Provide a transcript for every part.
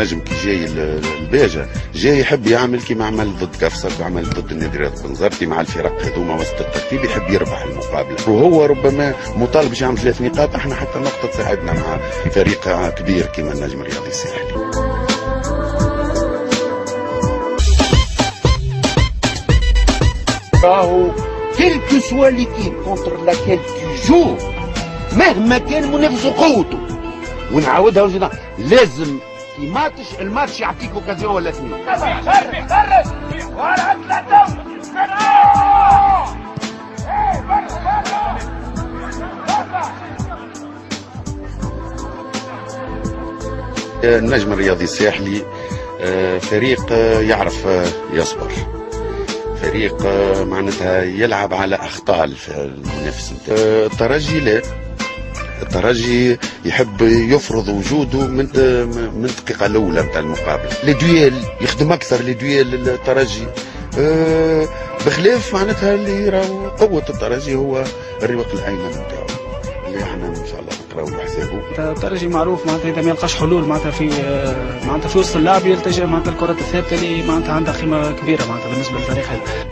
نجم كي جاي الباجة جاي يحب يعمل كيما عمل ضد كفصة وعمل ضد النادرات بنزرتي مع الفرق هذوما وسط الترتيب، يحب يربح المقابلة وهو ربما مطالب باش يعمل 3 نقاط. احنا حتى نقطة تساعدنا مع فريق كبير كيما النجم الرياضي الساحلي. راهو كل كسوا ليكيب كونتر لاكيل تيجو مهما كان منافسه قوته، ونعاودها وزيدا لازم في ماتش الماتش يعطيك اوكازيون ولا 2. النجم الرياضي الساحلي فريق يعرف يصبر، فريق معناتها يلعب على اخطاء المنافس. الترجي لا، الترجي يحب يفرض وجوده من الدقيقه الاولى نتاع المقابله. الديال يخدم اكثر الديال الترجي بخلاف معناتها اللي راهو قوه الترجي هو الرواق الايمن نتاعو اللي احنا ان شاء الله نقراو حسابه. الترجي معروف معناتها اذا ما يلقاش حلول معناتها في وسط اللعب يلتجئ معناتها الكره الثابته اللي معناتها عندها قيمه كبيره معناتها بالنسبه للفريق هذا.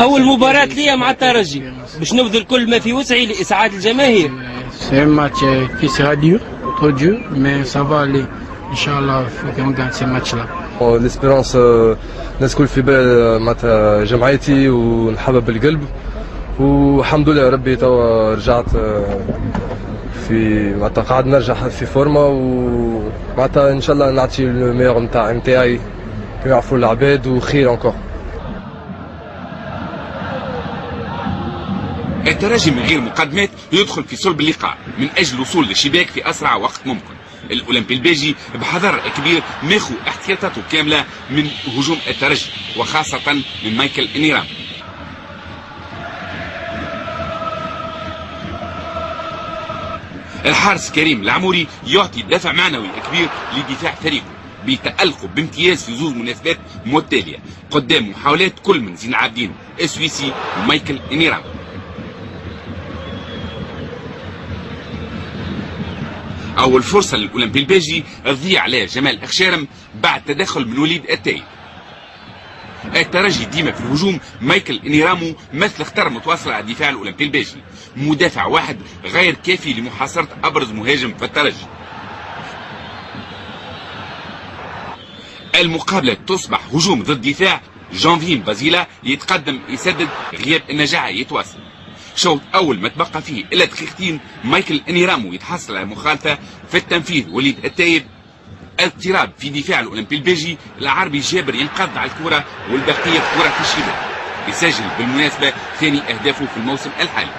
أول مباراة لي مع الترجي باش نبذل كل ما في وسعي لإسعاد الجماهير. C'est un match qui sera dur, trop dur, mais ça va aller. Inch'Allah, faut qu'on gagne ce match-là. الإسبيرانس الناس كل في بال معناتها جمعيتي ونحبها بالقلب، والحمد لله ربي توا رجعت في معناتها قاعد نرجع في فورمة، ومعناتها إن شاء الله نعطي الميور نتاعي كما يعرفوا العباد وخير أنكور. الترجي من غير مقدمات يدخل في صلب اللقاء من أجل الوصول للشباك في أسرع وقت ممكن. الأولمبي الباجي بحذر كبير ماخو احتياطاته كاملة من هجوم الترجي وخاصة من مايكل إنيرام. الحارس كريم العموري يعطي دفع معنوي كبير لدفاع فريقه بيتألقوا بامتياز في زوج مناسبات متتالية قدام محاولات كل من زين عابدين السويسي ومايكل إنيرام. أول فرصة للأولمبي الباجي تضيع عليها جمال أخشارم بعد تدخل من وليد التايب. الترجي ديما في الهجوم، مايكل إنيرامو مثل خطر متواصل على دفاع الأولمبي الباجي. مدافع واحد غير كافي لمحاصرة أبرز مهاجم في الترجي. المقابلة تصبح هجوم ضد دفاع. جونفين بازيلا يتقدم يسدد، غياب النجاعة يتواصل. شوط أول ما تبقى فيه إلا دقيقتين، مايكل إنيرامو يتحصل على مخالفة في التنفيذ وليد التايب. اضطراب في دفاع الأولمبي الباجي، العربي جابر ينقض على الكرة والبقية كرة في الشباك. يسجل بالمناسبة ثاني أهدافه في الموسم الحالي.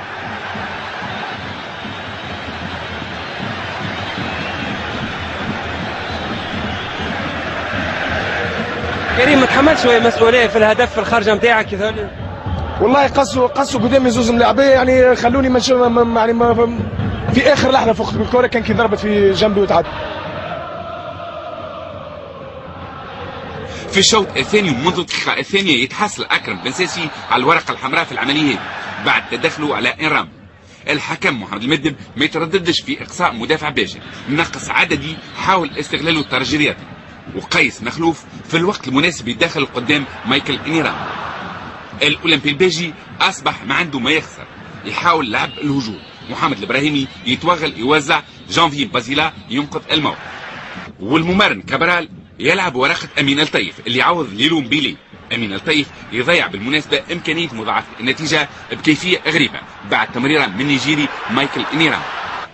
كريم ما تحملش شوية مسؤولية في الهدف في الخرجة نتاعك كذا؟ والله قصوا قدامي زوز ملاعبيه، يعني خلوني ما في اخر لحظه فوق الكره كان كي ضربت في جنبي وتعدى. في الشوط الثاني منذ الدقيقه الثانيه يتحصل اكرم بن ساسي على الورقه الحمراء في العمليه بعد تدخله على انرام. الحكم محمد المدب ما يترددش في اقصاء مدافع باجي، نقص عددي حاول استغلاله الترجي الرياضي، وقيس مخلوف في الوقت المناسب يتدخل قدام مايكل انيرام. الأولمبي الباجي أصبح ما عنده ما يخسر، يحاول لعب الهجوم. محمد الإبراهيمي يتوغل يوزع، جانفي بازيلا ينقذ الموقف، والممرن كابرال يلعب ورقة أمين الطيف اللي يعوض ليلوم بيلي. أمين الطيف يضيع بالمناسبة إمكانية مضاعفة النتيجة بكيفية غريبة بعد تمريرة من نيجيري مايكل إنيرام.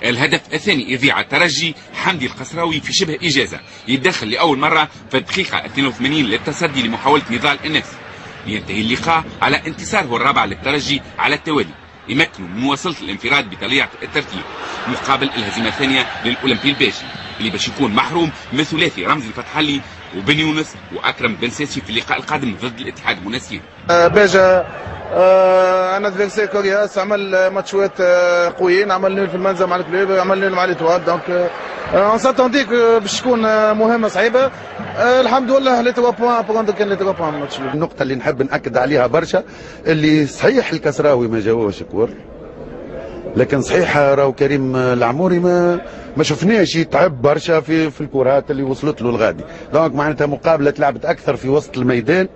الهدف الثاني يضيع الترجي حمدي القصراوي في شبه إجازة، يتدخل لأول مرة في الدقيقة 82 للتصدي لمحاولة نضال النفس. ينتهي اللقاء على انتصاره الرابع للترجي على التوالي، يمكنه من مواصلة الانفراد بطليعة الترتيب مقابل الهزيمة الثانية للأولمبي الباجي اللي باش يكون محروم من ثلاثي رمزي الفتحلي وبن يونس وأكرم بن ساسي في اللقاء القادم ضد الاتحاد المنسير. باجا انا ادفيرسي كوريا عمل ماتشات قويين، عمل نول في المنزل مع الكلوب، عمل نول مع الاتواب، دونك اون ساتوندي باش تكون مهمه صعيبه. الحمد لله لي 3 بوان بروندو كان لي 3 بوان الماتش. النقطه اللي نحب ناكد عليها برشا اللي صحيح الكسراوي ما جاوبش كور، لكن صحيح راهو كريم العموري ما شفناش يتعب برشا في الكرات اللي وصلت له الغادي، دونك معناتها مقابله تلعبت اكثر في وسط الميدان،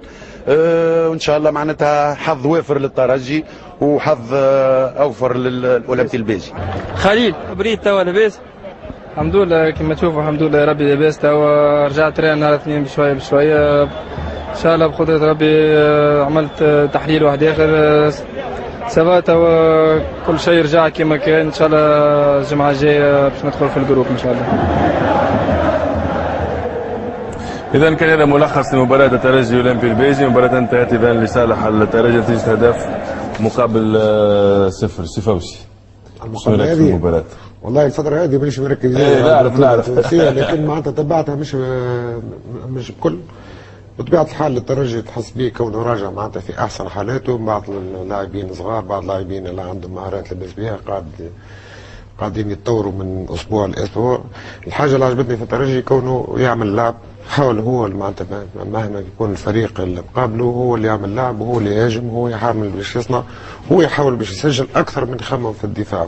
وان شاء الله معناتها حظ وافر للترجي وحظ اوفر للاولمبي الباجي. خليل بريد توا لاباس الحمد لله كما تشوفوا، الحمد لله ربي لاباس توا، رجعت راه نهار اثنين بشويه بشويه ان شاء الله بقدره ربي، عملت تحليل واحد اخر سافا توا كل شيء رجع كما كان. ان شاء الله الجمعه الجايه باش ندخل في الجروب ان شاء الله. إذا كان هذا ملخص لمباراة الترجي والأولمبي البيجي، مباراة انتهت إذا لصالح الترجي نتيجة هدف مقابل 0. سي فوزي شنو رأيك في المباراة؟ والله الفترة هذه مانيش مركز، نعرف لكن معناتها تبعتها مش بكل. بطبيعة الحال الترجي تحس به كونه راجع معناتها في أحسن حالاته، بعض اللاعبين صغار، بعض اللاعبين اللي عندهم مهارات لاباس بها قاعدين يتطوروا من أسبوع لأسبوع. الحاجة اللي عجبتني في الترجي كونه يعمل لعب، حاول هو معناتها مهما يكون الفريق اللي مقابله هو اللي يعمل لعب، هو اللي يهاجم، هو يحاول باش يصنع، هو يحاول باش يسجل أكثر من يخمم في الدفاع.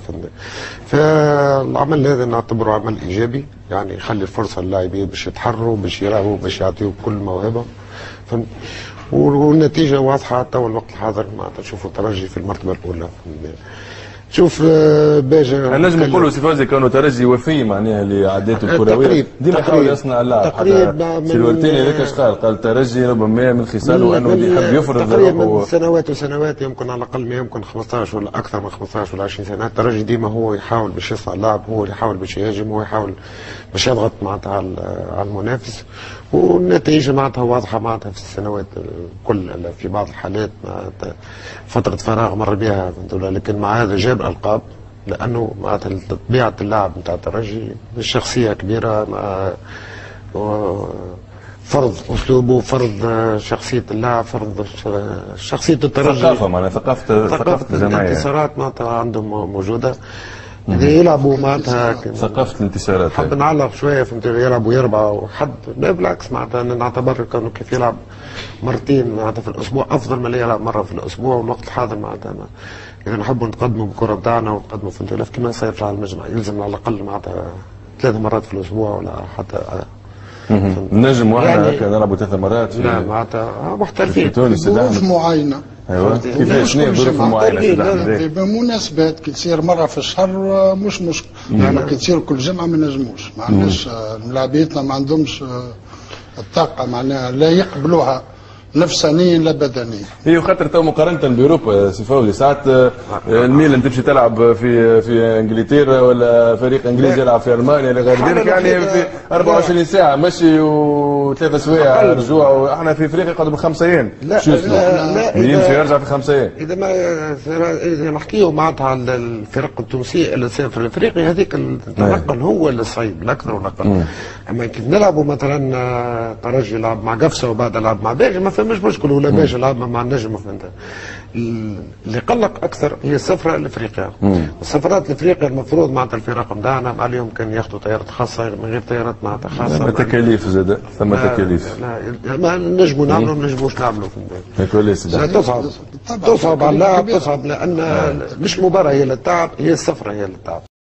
فالعمل هذا نعتبره عمل إيجابي، يعني يخلي الفرصة للاعبين باش يتحروا باش يلعبوا باش يعطيوا كل موهبة، والنتيجة واضحة حتى الوقت الحاضر معناتها نشوفوا الترجي في المرتبة الأولى. شوف باجا نجم نقولوا سي فوزي كانوا ترجي وفي معناها اللي عداته الكرويه ديما حاول يصنع اللعب تقريبا في الورتيني هذاك اش قال ترجي ربما من خصاله انه يحب يفرض تقريبا سنوات وسنوات، يمكن على الاقل ما يمكن 15 ولا اكثر من 15 ولا 20 سنه. الترجي ديما هو يحاول باش يصنع اللعب، هو يحاول باش يهاجم، هو يحاول باش يضغط معناتها على المنافس، والنتيجه معناتها واضحه معناتها في السنوات الكل. في بعض الحالات فتره فراغ مر بها، لكن مع هذا جاب القاب، لانه معناتها طبيعه اللاعب نتاع الترجي شخصيه كبيره، فرض اسلوبه، فرض شخصيه اللاعب، فرض شخصيه الترجي، ثقافه معناها ثقافه الجماعيه، الانتصارات معناتها عندهم موجوده، يلعبوا معناتها ثقافه الانتصارات. حب نعلق شويه فهمت، يلعبوا يربعه وحد لا بالعكس معناتها نعتبر كانوا كيف يلعب مرتين معناتها في الاسبوع افضل ما يلعب مره في الاسبوع. والوقت الحاضر معناتها إذا نحبوا نتقدموا بالكرة بتاعنا ونتقدموا في الائتلاف كما صاير على المجمع، يلزم على الأقل معناتها 3 مرات في الأسبوع ولا حتى نجم واحد هكا نلعبوا 3 مرات. لا معناتها محترفين في ظروف معينة. ايوه كيفاش شنو ظروف معينة؟ بمناسبات كي تصير مرة في الشهر مش مشكل، أما كي تصير كل جمعة ما نجموش، ما عندناش لاعبيتنا ما عندهمش الطاقة معناها لا يقبلوها نفسانيا لا بدنيا. هي خاطر تو مقارنه باوروبا سي فوزي ساعات الميلان تمشي تلعب في انجلترا ولا فريق انجليزي يلعب في المانيا ولا غير ذلك، يعني في 24 ساعه مشي وثلاث سوايع رجوع. احنا في افريقيا قعدوا بخمسه ايام، لا يمشي يرجع في 5 ايام. اذا ما نحكيو معناتها على الفرق التونسيه اللي تسافر لافريقيا هذيك التنقل هو اللي صعيب الاكثر والاقل. اما كي نلعبوا مثلا ترجي لعب مع قفصه وبعد لعب مع باجي مش مشكل، ولا باش لعب مع النجم. اللي قلق اكثر هي السفره لافريقيا، السفرات لافريقيا المفروض معناتها الفرق نتاعنا مع اليوم كان ياخذوا طيارات خاصه من غير طيارات معناتها خاصه. ثم تكاليف زاد، ثم تكاليف. لا ما نجموا نعملوا ما نجموش نعملوا. تصعب على اللاعب، تصعب لان مش مباراه هي اللي تعب، هي السفره هي اللي تعب.